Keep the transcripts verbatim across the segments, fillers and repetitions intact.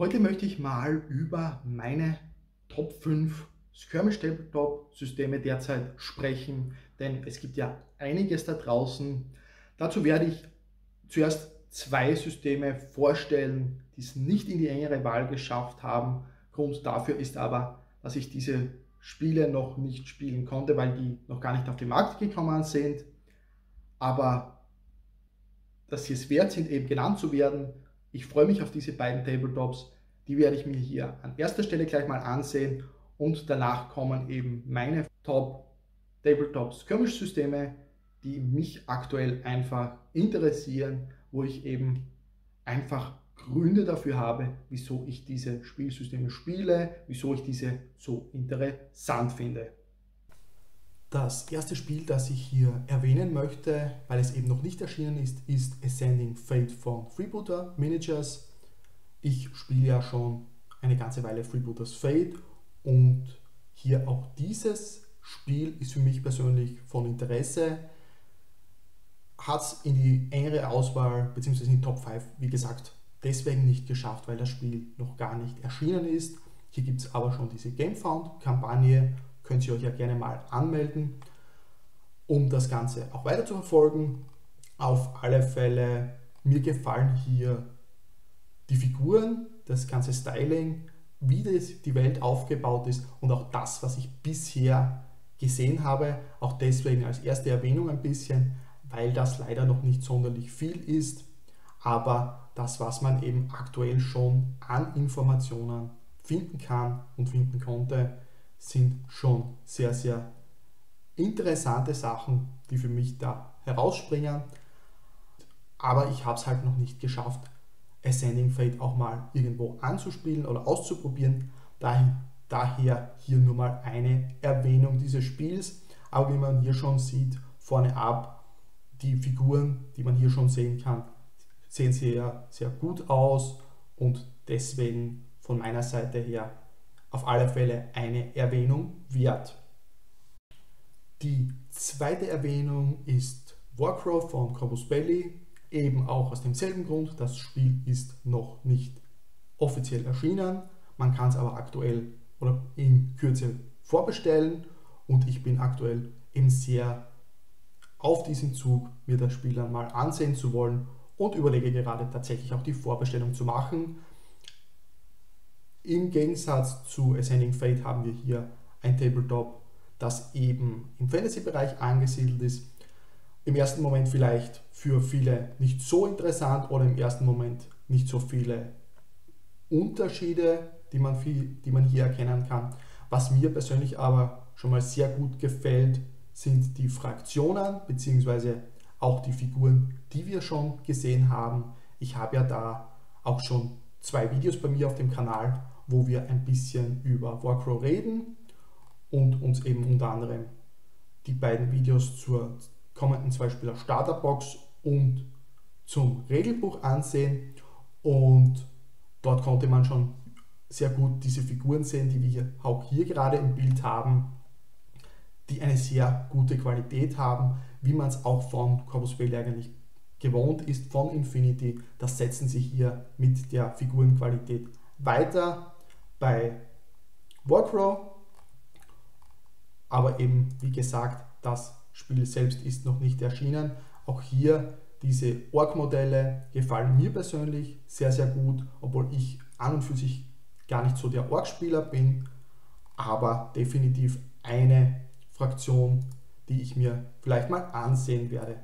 Heute möchte ich mal über meine Top fünf Skirmish-Tabletop-Systeme derzeit sprechen, denn es gibt ja einiges da draußen. Dazu werde ich zuerst zwei Systeme vorstellen, die es nicht in die engere Wahl geschafft haben. Grund dafür ist aber, dass ich diese Spiele noch nicht spielen konnte, weil die noch gar nicht auf den Markt gekommen sind. Aber dass sie es wert sind, eben genannt zu werden. Ich freue mich auf diese beiden Tabletops. Die werde ich mir hier an erster Stelle gleich mal ansehen. Und danach kommen eben meine Top Tabletop Skirmish-Systeme, die mich aktuell einfach interessieren, wo ich eben einfach Gründe dafür habe, wieso ich diese Spielsysteme spiele, wieso ich diese so interessant finde. Das erste Spiel, das ich hier erwähnen möchte, weil es eben noch nicht erschienen ist, ist Ascending Fate von Freebooter Miniatures. Ich spiele ja schon eine ganze Weile Freebooters Fate und hier auch dieses Spiel ist für mich persönlich von Interesse. Hat es in die engere Auswahl bzw. in die Top fünf, wie gesagt, deswegen nicht geschafft, weil das Spiel noch gar nicht erschienen ist. Hier gibt es aber schon diese GameFound-Kampagne, könnt ihr euch ja gerne mal anmelden, um das Ganze auch weiter zu verfolgen. Auf alle Fälle, mir gefallen hier die Figuren, das ganze Styling, wie das, die Welt aufgebaut ist und auch das, was ich bisher gesehen habe. Auch deswegen als erste Erwähnung ein bisschen, weil das leider noch nicht sonderlich viel ist, aber das, was man eben aktuell schon an Informationen finden kann und finden konnte, sind schon sehr, sehr interessante Sachen, die für mich da herausspringen. Aber ich habe es halt noch nicht geschafft, Ascending Fate auch mal irgendwo anzuspielen oder auszuprobieren. Daher hier nur mal eine Erwähnung dieses Spiels. Aber wie man hier schon sieht, vorne ab, die Figuren, die man hier schon sehen kann, sehen sehr, sehr gut aus und deswegen von meiner Seite her auf alle Fälle eine Erwähnung wert. Die zweite Erwähnung ist Warcrow von Corvus Belli, eben auch aus demselben Grund, das Spiel ist noch nicht offiziell erschienen, man kann es aber aktuell oder in Kürze vorbestellen und ich bin aktuell eben sehr auf diesen Zug, mir das Spiel dann mal ansehen zu wollen und überlege gerade tatsächlich auch die Vorbestellung zu machen. Im Gegensatz zu Ascending Fate haben wir hier ein Tabletop, das eben im Fantasy-Bereich angesiedelt ist. Im ersten Moment vielleicht für viele nicht so interessant oder im ersten Moment nicht so viele Unterschiede, die man, viel, die man hier erkennen kann. Was mir persönlich aber schon mal sehr gut gefällt, sind die Fraktionen bzw. auch die Figuren, die wir schon gesehen haben. Ich habe ja da auch schon zwei Videos bei mir auf dem Kanal, wo wir ein bisschen über Warcrow reden und uns eben unter anderem die beiden Videos zur kommenden Zwei-Spieler Starterbox und zum Regelbuch ansehen. Und dort konnte man schon sehr gut diese Figuren sehen, die wir auch hier gerade im Bild haben, die eine sehr gute Qualität haben, wie man es auch von Corvus Belli eigentlich gewohnt ist, von Infinity. Das setzen sie hier mit der Figurenqualität weiter bei Warcrow. Aber eben, wie gesagt, das Spiel selbst ist noch nicht erschienen. Auch hier diese Ork-Modelle gefallen mir persönlich sehr, sehr gut, obwohl ich an und für sich gar nicht so der Ork-Spieler bin, aber definitiv eine Fraktion, die ich mir vielleicht mal ansehen werde.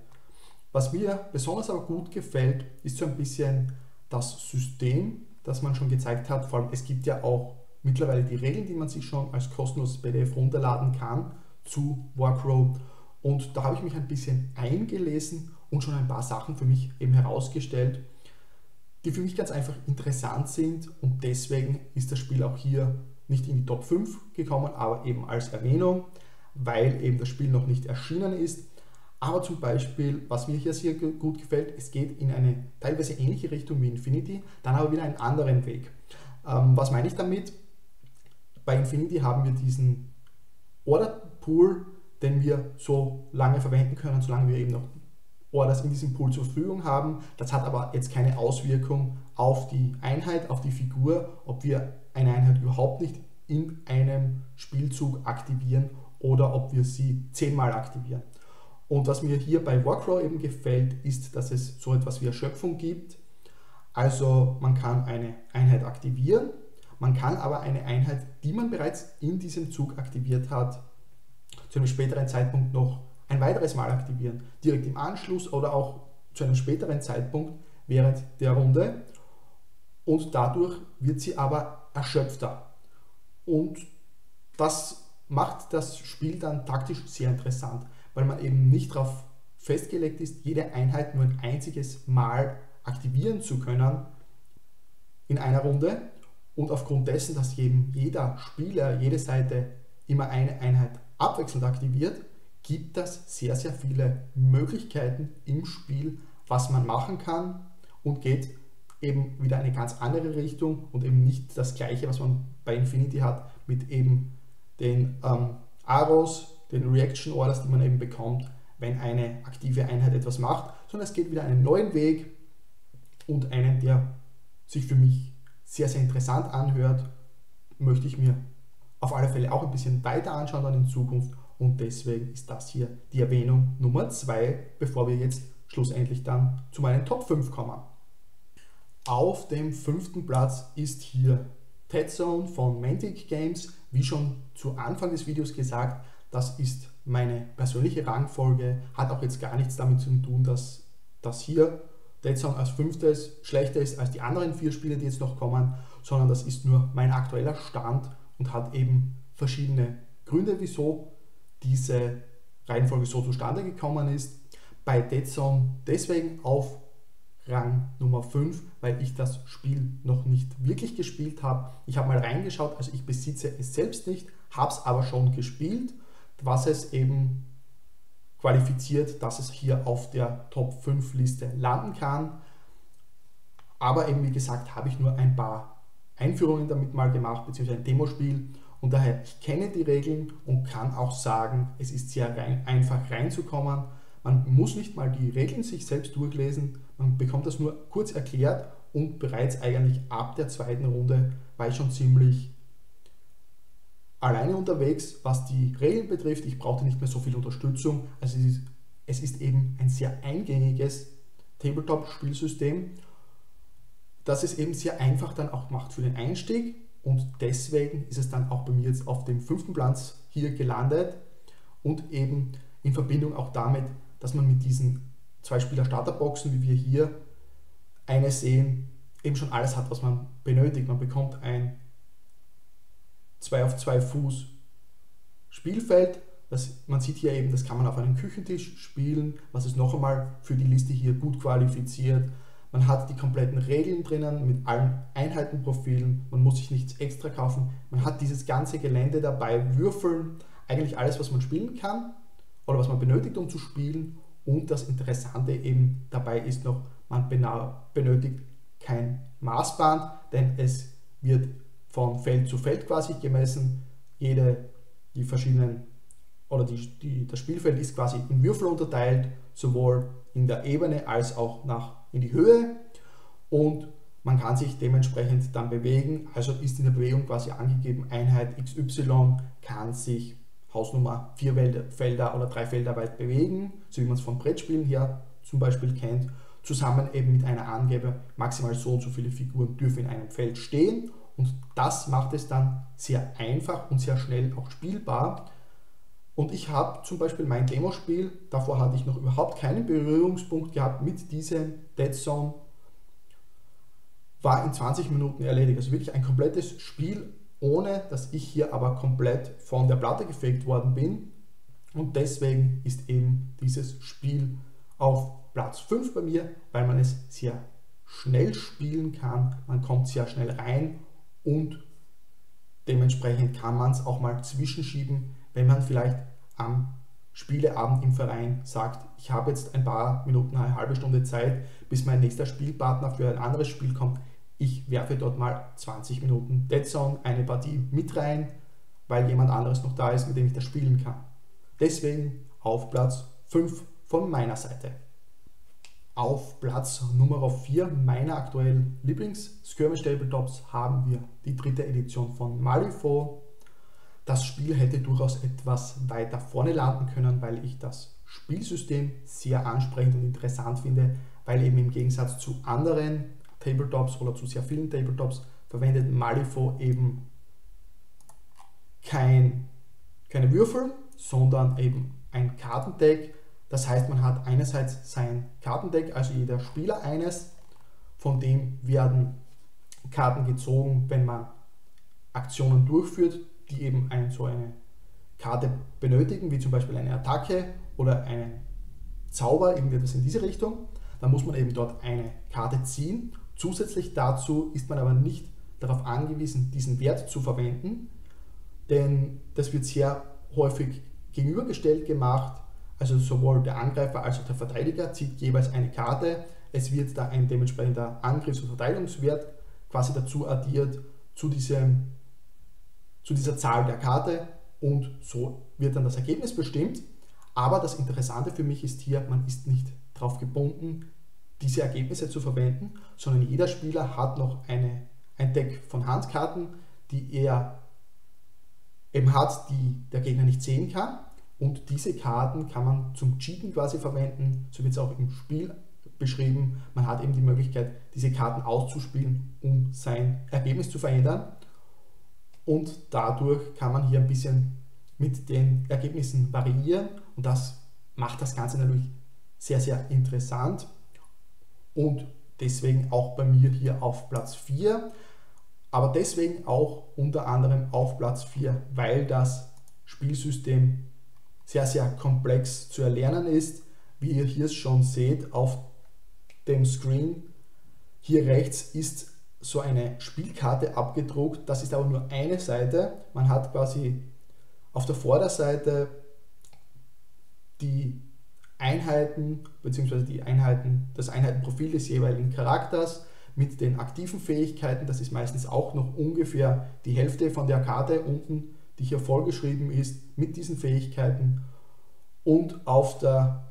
Was mir besonders aber gut gefällt, ist so ein bisschen das System, das man schon gezeigt hat. Vor allem, es gibt ja auch mittlerweile die Regeln, die man sich schon als kostenloses P D F runterladen kann zu Warcrow. Und da habe ich mich ein bisschen eingelesen und schon ein paar Sachen für mich eben herausgestellt, die für mich ganz einfach interessant sind. Und deswegen ist das Spiel auch hier nicht in die Top fünf gekommen, aber eben als Erwähnung, weil eben das Spiel noch nicht erschienen ist. Aber zum Beispiel, was mir hier sehr gut gefällt, es geht in eine teilweise ähnliche Richtung wie Infinity, dann aber wieder einen anderen Weg. Ähm, was meine ich damit? Bei Infinity haben wir diesen Order Pool, den wir so lange verwenden können, solange wir eben noch Orders in diesem Pool zur Verfügung haben. Das hat aber jetzt keine Auswirkung auf die Einheit, auf die Figur, ob wir eine Einheit überhaupt nicht in einem Spielzug aktivieren oder ob wir sie zehnmal aktivieren. Und was mir hier bei Warcrow eben gefällt, ist, dass es so etwas wie Erschöpfung gibt. Also man kann eine Einheit aktivieren, man kann aber eine Einheit, die man bereits in diesem Zug aktiviert hat, zu einem späteren Zeitpunkt noch ein weiteres Mal aktivieren. Direkt im Anschluss oder auch zu einem späteren Zeitpunkt während der Runde. Und dadurch wird sie aber erschöpfter. Und das macht das Spiel dann taktisch sehr interessant, weil man eben nicht darauf festgelegt ist, jede Einheit nur ein einziges Mal aktivieren zu können in einer Runde. Und aufgrund dessen, dass eben jeder Spieler, jede Seite immer eine Einheit abwechselnd aktiviert, gibt das sehr, sehr viele Möglichkeiten im Spiel, was man machen kann, und geht eben wieder eine ganz andere Richtung und eben nicht das Gleiche, was man bei Infinity hat, mit eben den ähm, Arrows, den Reaction Orders, die man eben bekommt, wenn eine aktive Einheit etwas macht, sondern es geht wieder einen neuen Weg und einen, der sich für mich sehr, sehr interessant anhört, möchte ich mir auf alle Fälle auch ein bisschen weiter anschauen dann in Zukunft, und deswegen ist das hier die Erwähnung Nummer zwei, bevor wir jetzt schlussendlich dann zu meinen Top fünf kommen. Auf dem fünften Platz ist hier Dead Zone von Mantic Games. Wie schon zu Anfang des Videos gesagt, das ist meine persönliche Rangfolge, hat auch jetzt gar nichts damit zu tun, dass das hier Dead Zone als fünftes schlechter ist als die anderen vier Spiele, die jetzt noch kommen, sondern das ist nur mein aktueller Stand und hat eben verschiedene Gründe, wieso diese Reihenfolge so zustande gekommen ist. Bei Dead Zone deswegen auf Rang Nummer fünf, weil ich das Spiel noch nicht wirklich gespielt habe. Ich habe mal reingeschaut, also ich besitze es selbst nicht, habe es aber schon gespielt, was es eben qualifiziert, dass es hier auf der Top fünf Liste landen kann. Aber eben wie gesagt, habe ich nur ein paar Einführungen damit mal gemacht, beziehungsweise ein Demospiel, und daher, ich kenne die Regeln und kann auch sagen, es ist sehr rein, einfach reinzukommen. Man muss nicht mal die Regeln sich selbst durchlesen, man bekommt das nur kurz erklärt, und bereits eigentlich ab der zweiten Runde war ich schon ziemlich alleine unterwegs, was die Regeln betrifft. Ich brauchte nicht mehr so viel Unterstützung, also es ist, es ist eben ein sehr eingängiges Tabletop-Spielsystem, das es eben sehr einfach dann auch macht für den Einstieg, und deswegen ist es dann auch bei mir jetzt auf dem fünften Platz hier gelandet, und eben in Verbindung auch damit, dass man mit diesen zwei Spieler-Starterboxen, wie wir hier eine sehen, eben schon alles hat, was man benötigt. Man bekommt ein zwei auf zwei Fuß Spielfeld, das, man sieht hier eben, das kann man auf einem Küchentisch spielen, was es noch einmal für die Liste hier gut qualifiziert. Man hat die kompletten Regeln drinnen mit allen Einheitenprofilen, man muss sich nichts extra kaufen, man hat dieses ganze Gelände dabei, Würfeln, eigentlich alles, was man spielen kann oder was man benötigt, um zu spielen. Und das Interessante eben dabei ist noch, man benötigt kein Maßband, denn es wird von Feld zu Feld quasi gemessen. Jede, die verschiedenen, oder die, die, das Spielfeld ist quasi in Würfel unterteilt, sowohl in der Ebene als auch nach, in die Höhe, und man kann sich dementsprechend dann bewegen. Also ist in der Bewegung quasi angegeben, Einheit X Y kann sich Hausnummer vier Felder oder drei Felder weit bewegen, so wie man es von Brettspielen her zum Beispiel kennt, zusammen eben mit einer Angabe, maximal so und so viele Figuren dürfen in einem Feld stehen. Und das macht es dann sehr einfach und sehr schnell auch spielbar. Und ich habe zum Beispiel mein Demospiel, davor hatte ich noch überhaupt keinen Berührungspunkt gehabt mit diesem Dead Zone, war in zwanzig Minuten erledigt. Also wirklich ein komplettes Spiel, ohne dass ich hier aber komplett von der Platte gefegt worden bin. Und deswegen ist eben dieses Spiel auf Platz fünf bei mir, weil man es sehr schnell spielen kann, man kommt sehr schnell rein, und dementsprechend kann man es auch mal zwischenschieben, wenn man vielleicht am Spieleabend im Verein sagt, ich habe jetzt ein paar Minuten, eine halbe Stunde Zeit, bis mein nächster Spielpartner für ein anderes Spiel kommt. Ich werfe dort mal zwanzig Minuten Dead Zone, eine Partie mit rein, weil jemand anderes noch da ist, mit dem ich das spielen kann. Deswegen auf Platz fünf von meiner Seite. Auf Platz Nummer vier meiner aktuellen Lieblings-Skirmish-Tabletops haben wir die dritte Edition von Malifaux. Das Spiel hätte durchaus etwas weiter vorne landen können, weil ich das Spielsystem sehr ansprechend und interessant finde, weil eben im Gegensatz zu anderen Tabletops oder zu sehr vielen Tabletops verwendet Malifaux eben kein, keine Würfel, sondern eben ein Kartendeck. Das heißt, man hat einerseits sein Kartendeck, also jeder Spieler eines, von dem werden Karten gezogen, wenn man Aktionen durchführt, die eben einen, so eine Karte benötigen, wie zum Beispiel eine Attacke oder einen Zauber, irgendwie etwas in diese Richtung. Dann muss man eben dort eine Karte ziehen. Zusätzlich dazu ist man aber nicht darauf angewiesen, diesen Wert zu verwenden, denn das wird sehr häufig gegenübergestellt gemacht. Also sowohl der Angreifer als auch der Verteidiger zieht jeweils eine Karte. Es wird da ein dementsprechender Angriffs- und Verteidigungswert quasi dazu addiert, zu, diesem, zu dieser Zahl der Karte, und so wird dann das Ergebnis bestimmt. Aber das Interessante für mich ist hier, man ist nicht darauf gebunden, diese Ergebnisse zu verwenden, sondern jeder Spieler hat noch eine, ein Deck von Handkarten, die er eben hat, die der Gegner nicht sehen kann. Und diese Karten kann man zum Cheaten quasi verwenden, so wird es auch im Spiel beschrieben. Man hat eben die Möglichkeit, diese Karten auszuspielen, um sein Ergebnis zu verändern. Und dadurch kann man hier ein bisschen mit den Ergebnissen variieren. Und das macht das Ganze natürlich sehr, sehr interessant. Und deswegen auch bei mir hier auf Platz vier. Aber deswegen auch unter anderem auf Platz vier, weil das Spielsystem sehr, sehr komplex zu erlernen ist, wie ihr hier schon seht auf dem Screen. Hier rechts ist so eine Spielkarte abgedruckt, das ist aber nur eine Seite. Man hat quasi auf der Vorderseite die Einheiten bzw. die Einheiten, das Einheitenprofil des jeweiligen Charakters mit den aktiven Fähigkeiten. Das ist meistens auch noch ungefähr die Hälfte von der Karte unten, die hier vorgeschrieben ist, mit diesen Fähigkeiten und auf der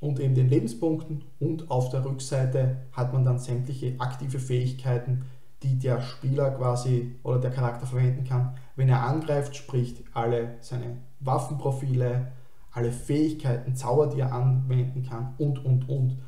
und eben den Lebenspunkten, und auf der Rückseite hat man dann sämtliche aktive Fähigkeiten, die der Spieler quasi oder der Charakter verwenden kann, wenn er angreift, sprich alle seine Waffenprofile, alle Fähigkeiten, Zauber, die er anwenden kann und und und.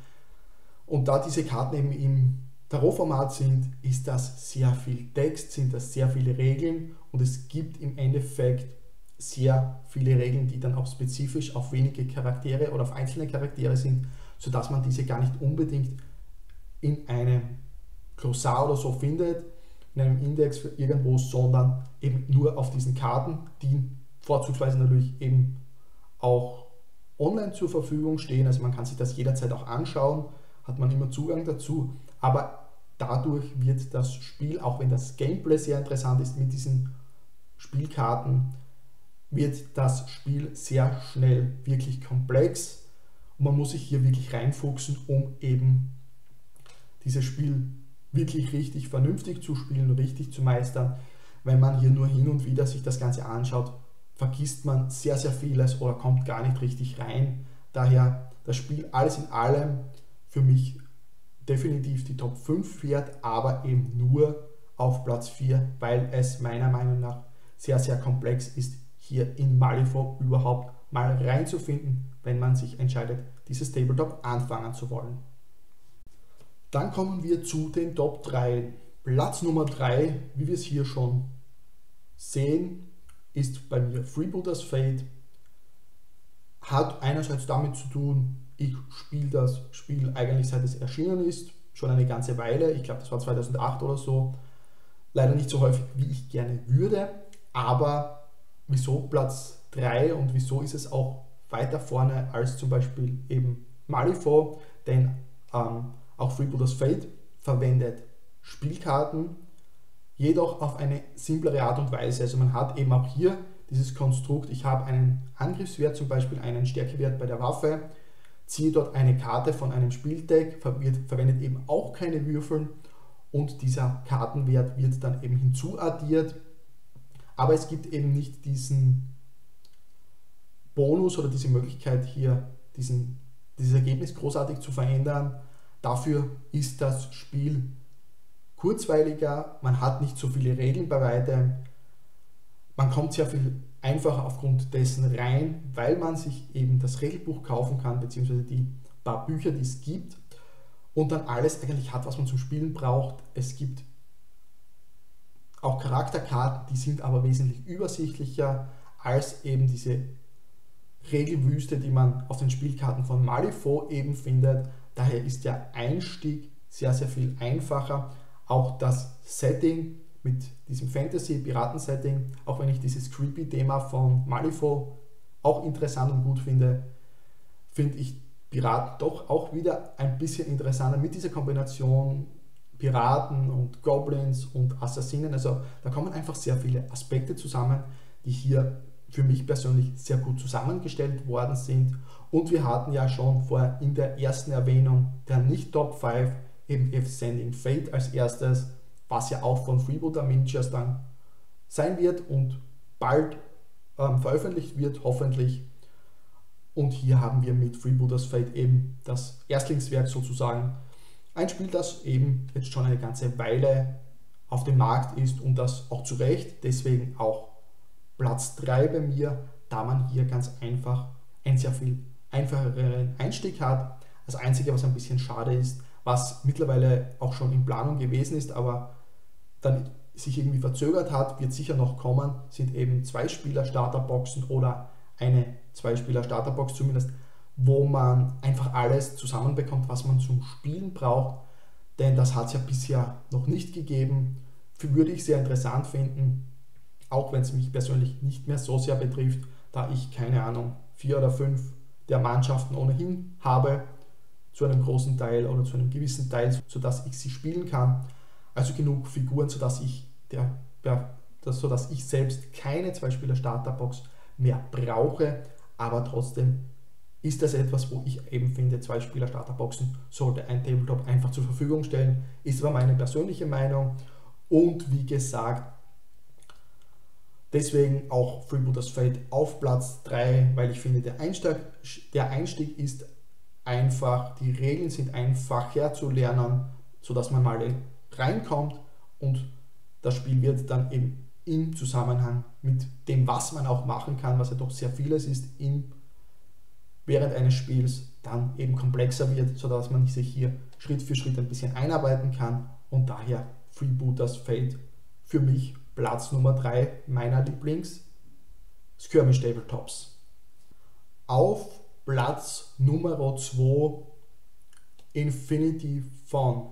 Und da diese Karten eben im Tarotformat sind, ist das sehr viel Text, sind das sehr viele Regeln, und es gibt im Endeffekt sehr viele Regeln, die dann auch spezifisch auf wenige Charaktere oder auf einzelne Charaktere sind, sodass man diese gar nicht unbedingt in einem Glossar oder so findet, in einem Index für irgendwo, sondern eben nur auf diesen Karten, die vorzugsweise natürlich eben auch online zur Verfügung stehen. Also man kann sich das jederzeit auch anschauen, hat man immer Zugang dazu, aber dadurch wird das Spiel, auch wenn das Gameplay sehr interessant ist mit diesen Spielkarten, wird das Spiel sehr schnell wirklich komplex. Und man muss sich hier wirklich reinfuchsen, um eben dieses Spiel wirklich richtig vernünftig zu spielen, richtig zu meistern. Wenn man hier nur hin und wieder sich das Ganze anschaut, vergisst man sehr, sehr vieles oder kommt gar nicht richtig rein. Daher das Spiel alles in allem für mich definitiv die Top fünf fährt, aber eben nur auf Platz vier, weil es meiner Meinung nach sehr, sehr komplex ist, hier in Malifaux überhaupt mal reinzufinden, wenn man sich entscheidet, dieses Tabletop anfangen zu wollen. Dann kommen wir zu den Top drei. Platz Nummer drei, wie wir es hier schon sehen, ist bei mir Freebooters Fate. Hat einerseits damit zu tun, ich spiele das Spiel eigentlich seit es erschienen ist, schon eine ganze Weile, ich glaube das war zweitausendacht oder so, leider nicht so häufig wie ich gerne würde, aber wieso Platz drei und wieso ist es auch weiter vorne als zum Beispiel eben Malifaux, denn ähm, auch Freebooters Fate verwendet Spielkarten, jedoch auf eine simplere Art und Weise. Also man hat eben auch hier dieses Konstrukt, ich habe einen Angriffswert, zum Beispiel einen Stärkewert bei der Waffe, ziehe dort eine Karte von einem Spieldeck, verwendet eben auch keine Würfel, und dieser Kartenwert wird dann eben hinzuaddiert. Aber es gibt eben nicht diesen Bonus oder diese Möglichkeit hier, diesen, dieses Ergebnis großartig zu verändern. Dafür ist das Spiel kurzweiliger, man hat nicht so viele Regeln bei weitem, man kommt sehr viel einfacher aufgrund dessen rein, weil man sich eben das Regelbuch kaufen kann, beziehungsweise die paar Bücher, die es gibt, und dann alles eigentlich hat, was man zum Spielen braucht. Es gibt auch Charakterkarten, die sind aber wesentlich übersichtlicher als eben diese Regelwüste, die man auf den Spielkarten von Malifaux eben findet. Daher ist der Einstieg sehr, sehr viel einfacher. Auch das Setting mit diesem Fantasy-Piraten-Setting, auch wenn ich dieses Creepy-Thema von Malifaux auch interessant und gut finde, finde ich Piraten doch auch wieder ein bisschen interessanter mit dieser Kombination Piraten und Goblins und Assassinen. Also da kommen einfach sehr viele Aspekte zusammen, die hier für mich persönlich sehr gut zusammengestellt worden sind. Und wir hatten ja schon vorher in der ersten Erwähnung der Nicht-Top fünf eben Ascending Fate als erstes, was ja auch von Freebooter Miniatures dann sein wird und bald ähm, veröffentlicht wird, hoffentlich. Und hier haben wir mit Freebooters Fate eben das Erstlingswerk sozusagen. Ein Spiel, das eben jetzt schon eine ganze Weile auf dem Markt ist und das auch zu Recht, deswegen auch Platz drei bei mir, da man hier ganz einfach einen sehr viel einfacheren Einstieg hat. Das Einzige, was ein bisschen schade ist, was mittlerweile auch schon in Planung gewesen ist, aber dann sich irgendwie verzögert hat, wird sicher noch kommen, sind eben Zwei-Spieler-Starterboxen oder eine Zwei-Spieler-Starterbox zumindest, wo man einfach alles zusammenbekommt, was man zum Spielen braucht, denn das hat es ja bisher noch nicht gegeben. Würde ich sehr interessant finden, auch wenn es mich persönlich nicht mehr so sehr betrifft, da ich, keine Ahnung, vier oder fünf der Mannschaften ohnehin habe, zu einem großen Teil oder zu einem gewissen Teil, sodass ich sie spielen kann. Also genug Figuren, sodass ich, der, der, das, sodass ich selbst keine Zwei-Spieler-Starterbox mehr brauche, aber trotzdem ist das etwas, wo ich eben finde, Zwei-Spieler-Starterboxen sollte ein Tabletop einfach zur Verfügung stellen, ist aber meine persönliche Meinung. Und wie gesagt, deswegen auch Freebooters Fate auf Platz drei, weil ich finde, der Einstieg, der Einstieg ist einfach, die Regeln sind einfach herzulernen, sodass man mal reinkommt und das Spiel wird dann eben im Zusammenhang mit dem, was man auch machen kann, was ja doch sehr vieles ist, im, während eines Spiels dann eben komplexer wird, sodass man sich hier Schritt für Schritt ein bisschen einarbeiten kann, und daher Freebooters Fate für mich Platz Nummer drei meiner Lieblings Skirmish Tabletops. Auf Platz Nummer zwei Infinity von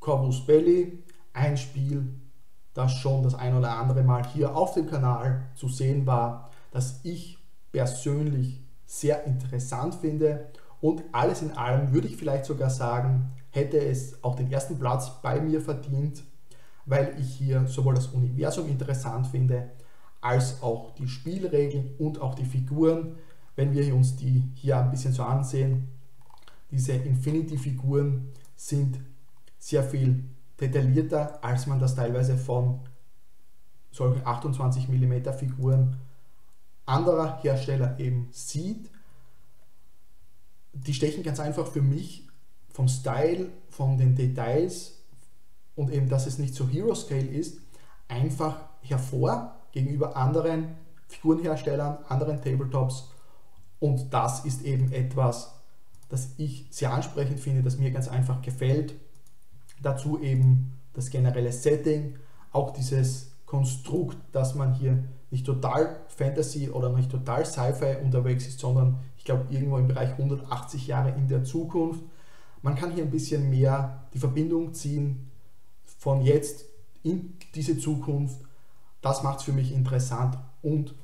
Corvus Belli, ein Spiel, das schon das ein oder andere Mal hier auf dem Kanal zu sehen war, das ich persönlich sehr interessant finde, und alles in allem würde ich vielleicht sogar sagen, hätte es auch den ersten Platz bei mir verdient, weil ich hier sowohl das Universum interessant finde, als auch die Spielregeln und auch die Figuren. Wenn wir uns die hier ein bisschen so ansehen, diese Infinity-Figuren sind sehr viel detaillierter, als man das teilweise von solchen achtundzwanzig Millimeter Figuren anderer Hersteller eben sieht. Die stechen ganz einfach für mich vom Style, von den Details, und eben, dass es nicht so Hero-Scale ist, einfach hervor gegenüber anderen Figurenherstellern, anderen Tabletops, und das ist eben etwas, das ich sehr ansprechend finde, das mir ganz einfach gefällt. Dazu eben das generelle Setting, auch dieses Konstrukt, dass man hier nicht total Fantasy oder nicht total Sci-Fi unterwegs ist, sondern ich glaube irgendwo im Bereich hundertachtzig Jahre in der Zukunft. Man kann hier ein bisschen mehr die Verbindung ziehen von jetzt in diese Zukunft. Das macht es für mich interessant, und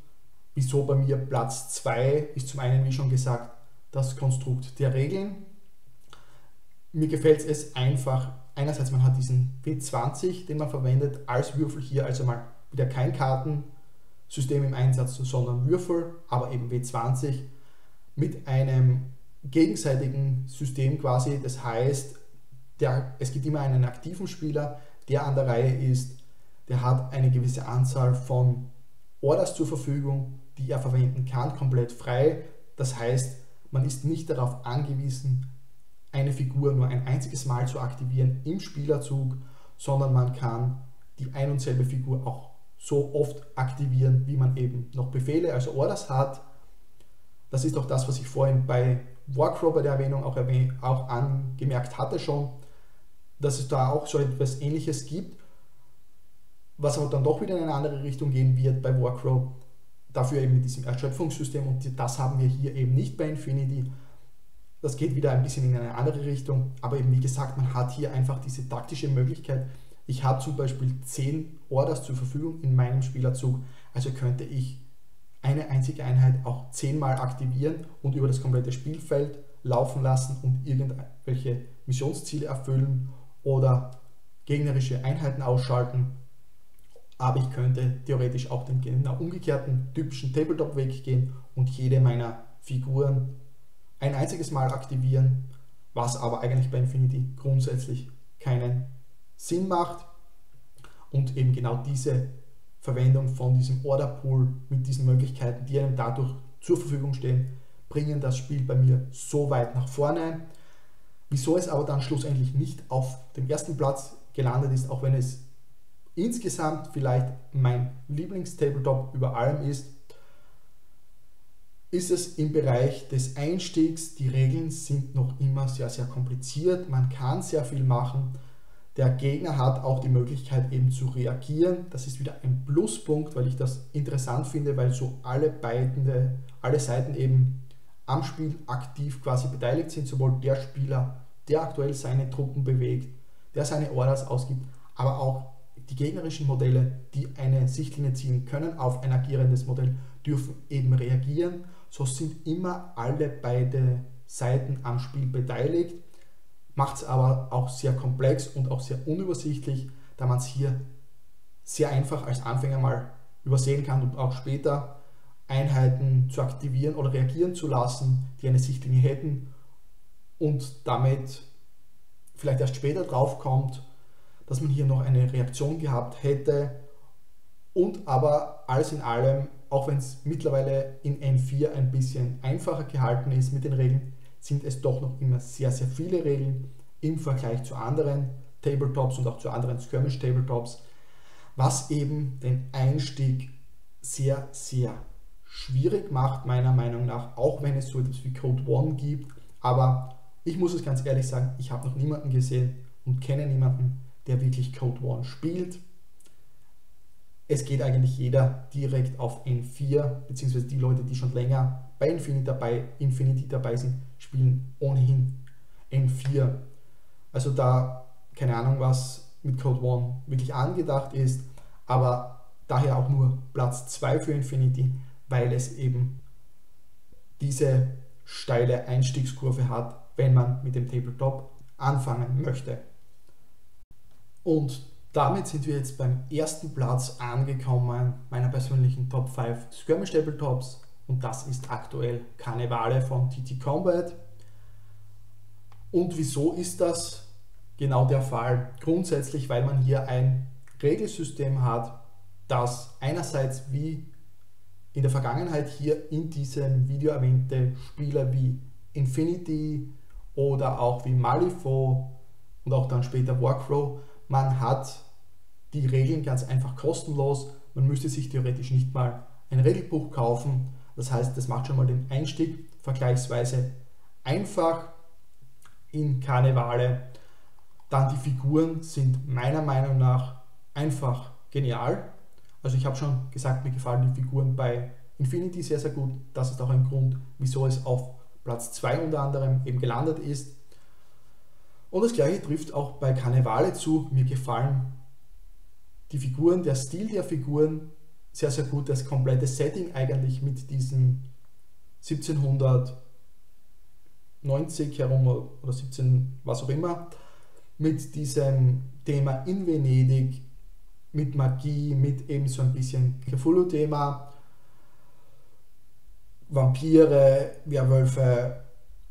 wieso bei mir Platz zwei ist zum einen, wie schon gesagt, das Konstrukt der Regeln. Mir gefällt es einfach, einerseits man hat diesen W zwanzig, den man verwendet als Würfel, hier also mal wieder kein Kartensystem im Einsatz, sondern Würfel, aber eben W zwanzig mit einem gegenseitigen System quasi, das heißt, Der, es gibt immer einen aktiven Spieler, der an der Reihe ist, der hat eine gewisse Anzahl von Orders zur Verfügung, die er verwenden kann, komplett frei. Das heißt, Man ist nicht darauf angewiesen, eine Figur nur ein einziges Mal zu aktivieren im Spielerzug, sondern man kann die ein und selbe Figur auch so oft aktivieren, wie man eben noch Befehle, also Orders hat. Das ist auch das, was ich vorhin bei Warcrow bei der Erwähnung auch, erwäh auch angemerkt hatte schon, dass es da auch so etwas Ähnliches gibt, was aber dann doch wieder in eine andere Richtung gehen wird bei Warcrow, dafür eben mit diesem Erschöpfungssystem, und das haben wir hier eben nicht bei Infinity. Das geht wieder ein bisschen in eine andere Richtung, aber eben wie gesagt, man hat hier einfach diese taktische Möglichkeit. Ich habe zum Beispiel zehn Orders zur Verfügung in meinem Spielerzug, also könnte ich eine einzige Einheit auch zehnmal aktivieren und über das komplette Spielfeld laufen lassen und irgendwelche Missionsziele erfüllen oder gegnerische Einheiten ausschalten. Aber ich könnte theoretisch auch den genau umgekehrten typischen Tabletop-Weg gehen und jede meiner Figuren ein einziges Mal aktivieren, was aber eigentlich bei Infinity grundsätzlich keinen Sinn macht. Und eben genau diese Verwendung von diesem Orderpool mit diesen Möglichkeiten, die einem dadurch zur Verfügung stehen, bringen das Spiel bei mir so weit nach vorne. Wieso es aber dann schlussendlich nicht auf dem ersten Platz gelandet ist, auch wenn es insgesamt vielleicht mein Lieblingstabletop über allem ist, ist es im Bereich des Einstiegs. Die Regeln sind noch immer sehr, sehr kompliziert. Man kann sehr viel machen. Der Gegner hat auch die Möglichkeit eben zu reagieren. Das ist wieder ein Pluspunkt, weil ich das interessant finde, weil so alle, beiden, alle Seiten eben am Spiel aktiv quasi beteiligt sind. Sowohl der Spieler, der aktuell seine Truppen bewegt, der seine Orders ausgibt, aber auch die gegnerischen Modelle, die eine Sichtlinie ziehen können auf ein agierendes Modell, dürfen eben reagieren. So sind immer alle beide Seiten am Spiel beteiligt. Macht es aber auch sehr komplex und auch sehr unübersichtlich, da man es hier sehr einfach als Anfänger mal übersehen kann und auch später Einheiten zu aktivieren oder reagieren zu lassen, die eine Sichtlinie hätten und damit vielleicht erst später drauf kommt, dass man hier noch eine Reaktion gehabt hätte. Und aber alles in allem, auch wenn es mittlerweile in M vier ein bisschen einfacher gehalten ist mit den Regeln, sind es doch noch immer sehr, sehr viele Regeln im Vergleich zu anderen Tabletops und auch zu anderen Skirmish-Tabletops, was eben den Einstieg sehr, sehr schwierig macht, meiner Meinung nach, auch wenn es so etwas wie Code One gibt. Aber ich muss es ganz ehrlich sagen, ich habe noch niemanden gesehen und kenne niemanden, der wirklich Code One spielt. Es geht eigentlich jeder direkt auf N vier, beziehungsweise die Leute, die schon länger bei Infinity dabei, Infinity dabei sind, spielen ohnehin N vier. Also da, keine Ahnung, was mit Code One wirklich angedacht ist, aber daher auch nur Platz zwei für Infinity, weil es eben diese steile Einstiegskurve hat, wenn man mit dem Tabletop anfangen möchte. Und damit sind wir jetzt beim ersten Platz angekommen, meiner persönlichen Top fünf Skirmish Tabletops, und das ist aktuell Karnevale von T T Combat. Und wieso ist das genau der Fall? Grundsätzlich, weil man hier ein Regelsystem hat, das einerseits wie in der Vergangenheit hier in diesem Video erwähnte Spieler wie Infinity oder auch wie Malifaux und auch dann später Warcrow, man hat die Regeln ganz einfach kostenlos, man müsste sich theoretisch nicht mal ein Regelbuch kaufen. Das heißt, das macht schon mal den Einstieg vergleichsweise einfach in Karnevale. Dann die Figuren sind meiner Meinung nach einfach genial. Also ich habe schon gesagt, mir gefallen die Figuren bei Infinity sehr, sehr gut. Das ist auch ein Grund, wieso es auf Platz zwei unter anderem eben gelandet ist. Und das Gleiche trifft auch bei Karnevale zu. Mir gefallen die Figuren, der Stil der Figuren sehr, sehr gut. Das komplette Setting eigentlich mit diesen siebzehnhundertneunzig herum oder siebzehn, was auch immer, mit diesem Thema in Venedig, mit Magie, mit eben so ein bisschen Cthulhu-Thema, Vampire, Werwölfe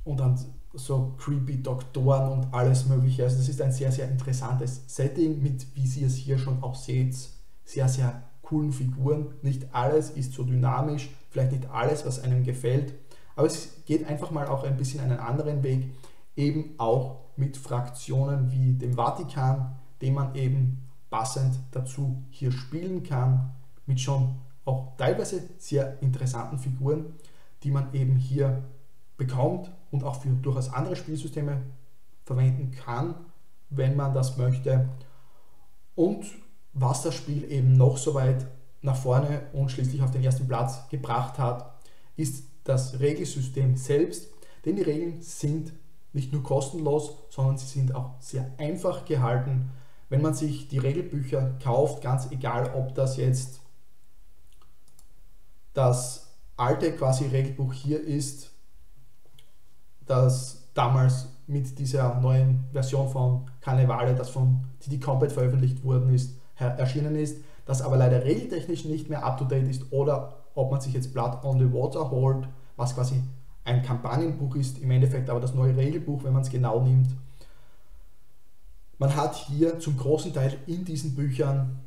und dann so creepy Doktoren und alles mögliche. Also das ist ein sehr, sehr interessantes Setting mit, wie Sie es hier schon auch seht, sehr, sehr coolen Figuren. Nicht alles ist so dynamisch, vielleicht nicht alles, was einem gefällt, Aber es geht einfach mal auch ein bisschen einen anderen Weg, eben auch mit Fraktionen wie dem Vatikan, den man eben passend dazu hier spielen kann, mit schon auch teilweise sehr interessanten Figuren, die man eben hier bekommt und auch für durchaus andere Spielsysteme verwenden kann, wenn man das möchte. Und was das Spiel eben noch so weit nach vorne und schließlich auf den ersten Platz gebracht hat, ist das Regelsystem selbst, denn die Regeln sind nicht nur kostenlos, sondern sie sind auch sehr einfach gehalten. Wenn man sich die Regelbücher kauft, ganz egal, ob das jetzt das alte quasi Regelbuch hier ist, das damals mit dieser neuen Version von Karnevale, das von T T Combat veröffentlicht worden ist, erschienen ist, das aber leider regeltechnisch nicht mehr up-to-date ist, oder ob man sich jetzt Blood on the Water holt, was quasi ein Kampagnenbuch ist, im Endeffekt aber das neue Regelbuch, wenn man es genau nimmt. Man hat hier zum großen Teil in diesen Büchern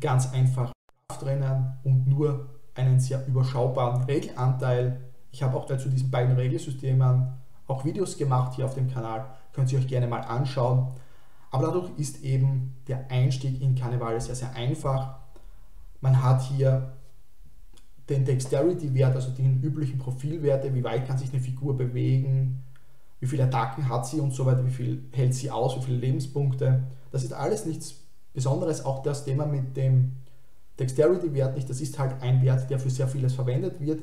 ganz einfach drinnen und nur einen sehr überschaubaren Regelanteil. Ich habe auch dazu diesen beiden Regelsystemen auch Videos gemacht hier auf dem Kanal, könnt ihr euch gerne mal anschauen. Aber dadurch ist eben der Einstieg in Karnevale sehr, sehr einfach. Man hat hier den Dexterity-Wert, also den üblichen Profilwerte, wie weit kann sich eine Figur bewegen, wie viele Attacken hat sie und so weiter, wie viel hält sie aus, wie viele Lebenspunkte. Das ist alles nichts Besonderes, auch das Thema mit dem Dexterity-Wert nicht, das ist halt ein Wert, der für sehr vieles verwendet wird.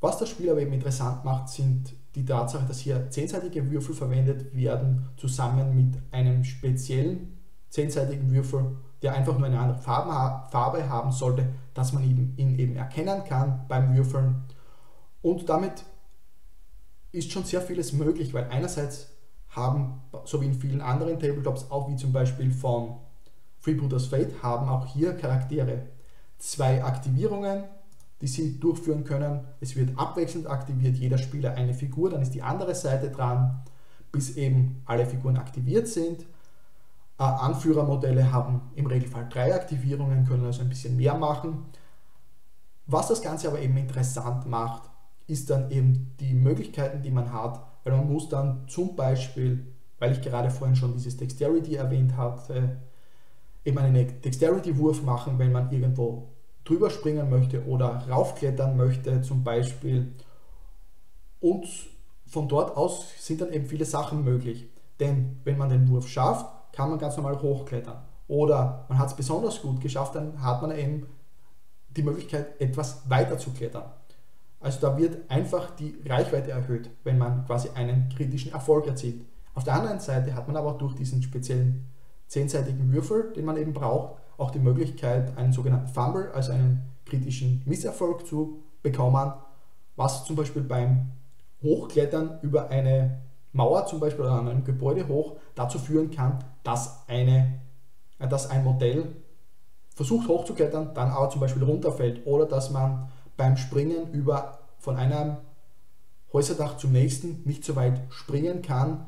Was das Spiel aber eben interessant macht, sind die Tatsache, dass hier zehnseitige Würfel verwendet werden, zusammen mit einem speziellen zehnseitigen Würfel, der einfach nur eine andere Farbe haben sollte, dass man ihn eben erkennen kann beim Würfeln. Und damit ist schon sehr vieles möglich, weil einerseits haben, so wie in vielen anderen Tabletops, auch wie zum Beispiel von Freebooters Fate, haben auch hier Charaktere zwei Aktivierungen, die sie durchführen können. Es wird abwechselnd aktiviert, jeder Spieler eine Figur, dann ist die andere Seite dran, bis eben alle Figuren aktiviert sind. Äh, Anführermodelle haben im Regelfall drei Aktivierungen, können also ein bisschen mehr machen. Was das Ganze aber eben interessant macht, ist dann eben die Möglichkeiten, die man hat, weil man muss dann zum Beispiel, weil ich gerade vorhin schon dieses Dexterity erwähnt hatte, eben einen Dexterity-Wurf machen, wenn man irgendwo drüber springen möchte oder raufklettern möchte zum Beispiel. Und von dort aus sind dann eben viele Sachen möglich, denn wenn man den Wurf schafft, kann man ganz normal hochklettern, oder man hat es besonders gut geschafft, dann hat man eben die Möglichkeit, etwas weiter zu klettern. Also da wird einfach die Reichweite erhöht, wenn man quasi einen kritischen Erfolg erzielt. Auf der anderen Seite hat man aber auch durch diesen speziellen zehnseitigen Würfel, den man eben braucht, auch die Möglichkeit, einen sogenannten Fumble, also einen kritischen Misserfolg zu bekommen, was zum Beispiel beim Hochklettern über eine Mauer zum Beispiel oder an einem Gebäude hoch dazu führen kann, dass, eine, dass ein Modell versucht hochzuklettern, dann aber zum Beispiel runterfällt, oder dass man beim Springen über von einem Häuserdach zum nächsten nicht so weit springen kann,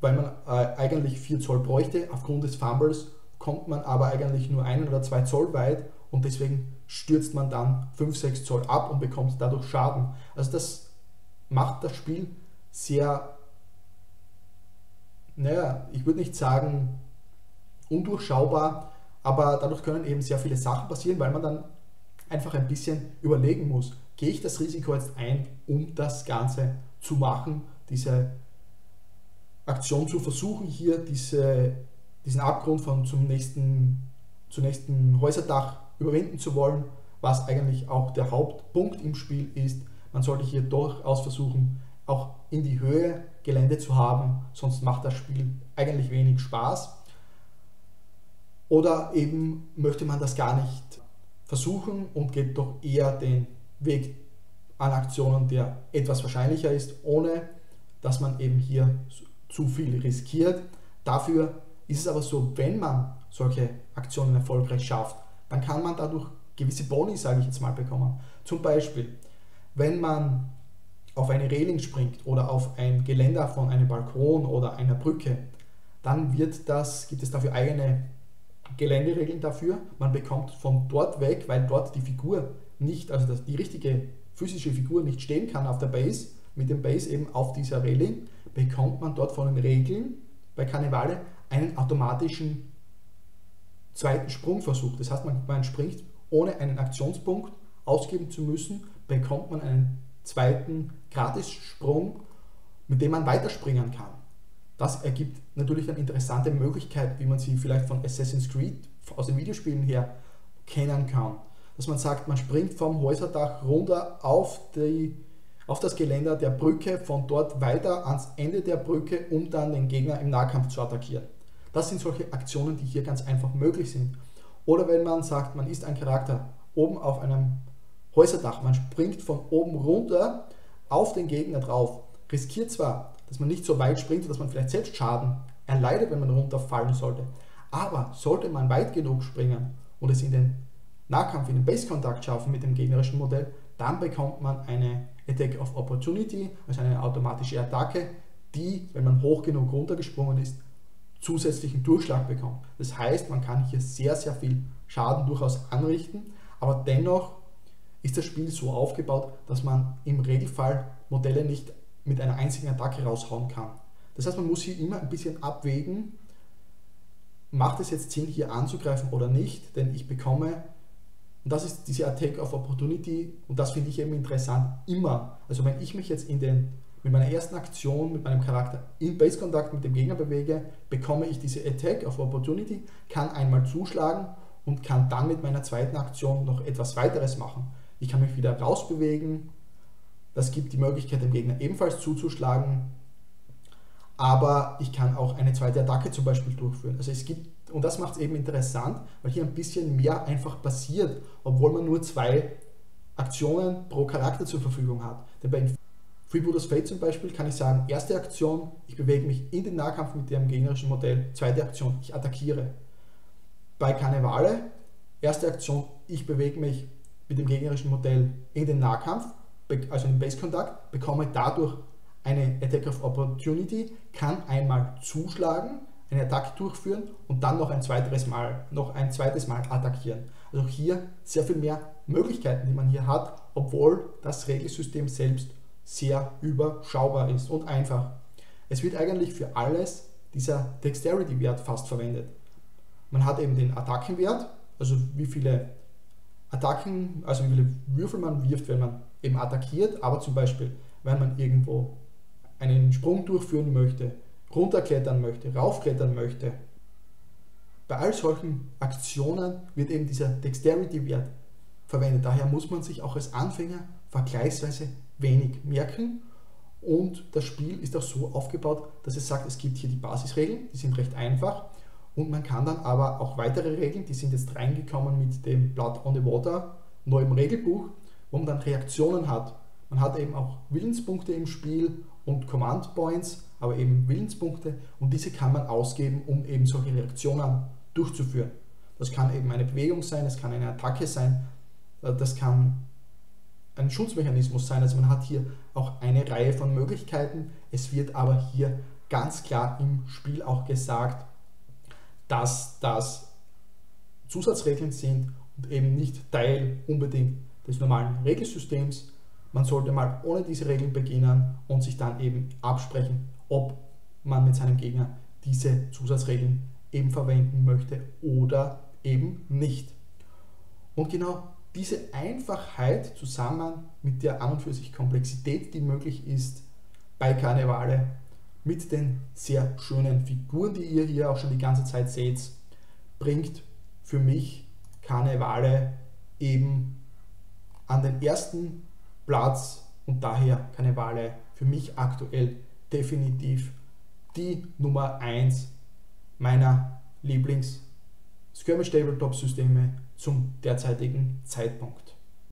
weil man äh, eigentlich vier Zoll bräuchte. Aufgrund des Fumbles kommt man aber eigentlich nur einen oder zwei Zoll weit und deswegen stürzt man dann fünf, sechs Zoll ab und bekommt dadurch Schaden. Also das macht das Spiel sehr, naja, ich würde nicht sagen undurchschaubar, aber dadurch können eben sehr viele Sachen passieren, weil man dann einfach ein bisschen überlegen muss, gehe ich das Risiko jetzt ein, um das Ganze zu machen, diese Aktion zu versuchen, hier diese, diesen Abgrund von zum nächsten, zum nächsten Häuserdach überwinden zu wollen, was eigentlich auch der Hauptpunkt im Spiel ist. Man sollte hier durchaus versuchen, auch in die Höhe Gelände zu haben, sonst macht das Spiel eigentlich wenig Spaß. Oder eben möchte man das gar nicht versuchen und geht doch eher den Weg an Aktionen, der etwas wahrscheinlicher ist, ohne dass man eben hier zu viel riskiert. Dafür ist es aber so, wenn man solche Aktionen erfolgreich schafft, dann kann man dadurch gewisse Boni, sage ich jetzt mal, bekommen. Zum Beispiel, wenn man auf eine Reling springt oder auf ein Geländer von einem Balkon oder einer Brücke, dann wird das, gibt es dafür eigene Geländeregeln dafür. Man bekommt von dort weg, weil dort die Figur nicht, also die richtige physische Figur nicht stehen kann auf der Base, mit dem Base eben auf dieser Railing, bekommt man dort von den Regeln bei Karnevale einen automatischen zweiten Sprungversuch. Das heißt, man, man springt ohne einen Aktionspunkt ausgeben zu müssen, bekommt man einen zweiten Gratissprung, mit dem man weiterspringen kann. Das ergibt natürlich eine interessante Möglichkeit, wie man sie vielleicht von Assassin's Creed aus den Videospielen her kennen kann. Dass man sagt, man springt vom Häuserdach runter auf, die, auf das Geländer der Brücke, von dort weiter ans Ende der Brücke, um dann den Gegner im Nahkampf zu attackieren. Das sind solche Aktionen, die hier ganz einfach möglich sind. Oder wenn man sagt, man ist ein Charakter oben auf einem Häuserdach, man springt von oben runter auf den Gegner drauf, riskiert zwar, dass man nicht so weit springt, dass man vielleicht selbst Schaden erleidet, wenn man runterfallen sollte. Aber sollte man weit genug springen und es in den Nahkampf, in den Base-Kontakt schaffen mit dem gegnerischen Modell, dann bekommt man eine Attack of Opportunity, also eine automatische Attacke, die, wenn man hoch genug runtergesprungen ist, zusätzlichen Durchschlag bekommt. Das heißt, man kann hier sehr, sehr viel Schaden durchaus anrichten, aber dennoch ist das Spiel so aufgebaut, dass man im Regelfall Modelle nicht mit einer einzigen Attacke raushauen kann. Das heißt, man muss hier immer ein bisschen abwägen, macht es jetzt Sinn, hier anzugreifen oder nicht, denn ich bekomme, und das ist diese Attack of Opportunity, und das finde ich eben interessant, immer, also wenn ich mich jetzt in den, mit meiner ersten Aktion, mit meinem Charakter in Base-Kontakt mit dem Gegner bewege, bekomme ich diese Attack of Opportunity, kann einmal zuschlagen und kann dann mit meiner zweiten Aktion noch etwas weiteres machen. Ich kann mich wieder rausbewegen, das gibt die Möglichkeit, dem Gegner ebenfalls zuzuschlagen, aber ich kann auch eine zweite Attacke zum Beispiel durchführen. Also es gibt, und das macht es eben interessant, weil hier ein bisschen mehr einfach passiert, obwohl man nur zwei Aktionen pro Charakter zur Verfügung hat. Denn bei Freebooters Fate zum Beispiel kann ich sagen, erste Aktion, ich bewege mich in den Nahkampf mit dem gegnerischen Modell, zweite Aktion, ich attackiere. Bei Karnevale, erste Aktion, ich bewege mich mit dem gegnerischen Modell in den Nahkampf, also im Base-Kontakt, bekomme dadurch eine Attack of Opportunity, kann einmal zuschlagen, eine Attacke durchführen und dann noch ein zweites Mal, noch ein zweites Mal attackieren. Also hier sehr viel mehr Möglichkeiten, die man hier hat, obwohl das Regelsystem selbst sehr überschaubar ist und einfach. Es wird eigentlich für alles dieser Dexterity-Wert fast verwendet. Man hat eben den Attackenwert, also wie viele Attacken, also wie viele Würfel man wirft, wenn man eben attackiert, aber zum Beispiel, wenn man irgendwo einen Sprung durchführen möchte, runterklettern möchte, raufklettern möchte. Bei all solchen Aktionen wird eben dieser Dexterity-Wert verwendet. Daher muss man sich auch als Anfänger vergleichsweise wenig merken und das Spiel ist auch so aufgebaut, dass es sagt, es gibt hier die Basisregeln, die sind recht einfach und man kann dann aber auch weitere Regeln, die sind jetzt reingekommen mit dem Blood on the Water, neuem Regelbuch, wo man dann Reaktionen hat. Man hat eben auch Willenspunkte im Spiel und Command Points, aber eben Willenspunkte und diese kann man ausgeben, um eben solche Reaktionen durchzuführen. Das kann eben eine Bewegung sein, das kann eine Attacke sein, das kann ein Schutzmechanismus sein. Also man hat hier auch eine Reihe von Möglichkeiten. Es wird aber hier ganz klar im Spiel auch gesagt, dass das Zusatzregeln sind und eben nicht Teil unbedingt des normalen Regelsystems. Man sollte mal ohne diese Regeln beginnen und sich dann eben absprechen, ob man mit seinem Gegner diese Zusatzregeln eben verwenden möchte oder eben nicht. Und genau diese Einfachheit zusammen mit der an und für sich Komplexität, die möglich ist bei Karnevale, mit den sehr schönen Figuren, die ihr hier auch schon die ganze Zeit seht, bringt für mich Karnevale eben an den ersten Platz und daher Karnevale für mich aktuell definitiv die Nummer eins meiner Lieblings-Skirmish-Tabletop-Systeme zum derzeitigen Zeitpunkt.